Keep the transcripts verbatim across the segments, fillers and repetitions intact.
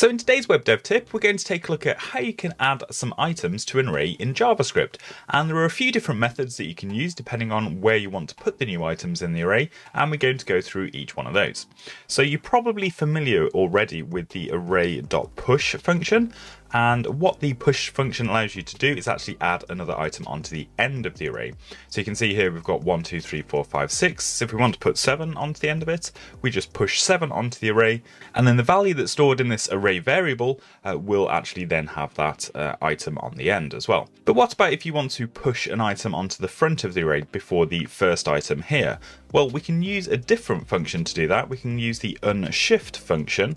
So in today's web dev tip, we're going to take a look at how you can add some items to an array in JavaScript. And there are a few different methods that you can use depending on where you want to put the new items in the array, and we're going to go through each one of those. So you're probably familiar already with the array.push function, and what the push function allows you to do is actually add another item onto the end of the array. So you can see here we've got one, two, three, four, five, six. So if we want to put seven onto the end of it, we just push seven onto the array, and then the value that's stored in this array variable uh, will actually then have that uh, item on the end as well. But what about if you want to push an item onto the front of the array before the first item here? Well, we can use a different function to do that. We can use the unshift function.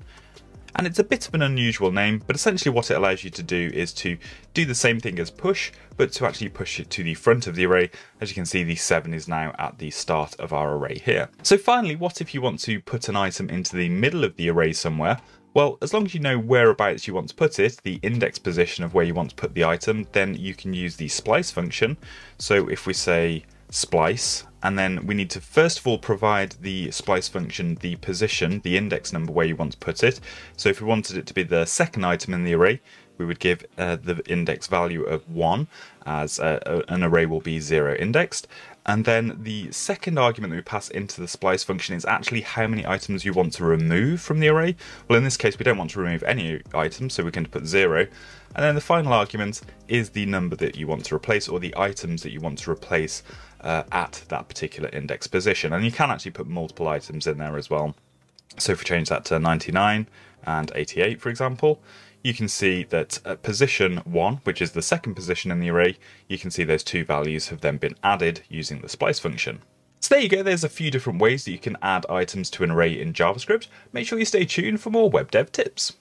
And it's a bit of an unusual name, but essentially what it allows you to do is to do the same thing as push, but to actually push it to the front of the array. As you can see, the seven is now at the start of our array here. So finally, what if you want to put an item into the middle of the array somewhere? Well, as long as you know whereabouts you want to put it, the index position of where you want to put the item, then you can use the splice function. So if we say splice, and then we need to first of all provide the splice function the position, the index number where you want to put it. So if we wanted it to be the second item in the array, we would give uh, the index value of one, as uh, an array will be zero indexed. And then the second argument that we pass into the splice function is actually how many items you want to remove from the array. Well, in this case, we don't want to remove any items, so we're going to put zero. And then the final argument is the number that you want to replace, or the items that you want to replace uh, at that particular index position. And you can actually put multiple items in there as well. So if we change that to ninety-nine and eighty-eight, for example, you can see that at position one, which is the second position in the array, you can see those two values have then been added using the splice function. So there you go, there's a few different ways that you can add items to an array in JavaScript. Make sure you stay tuned for more web dev tips.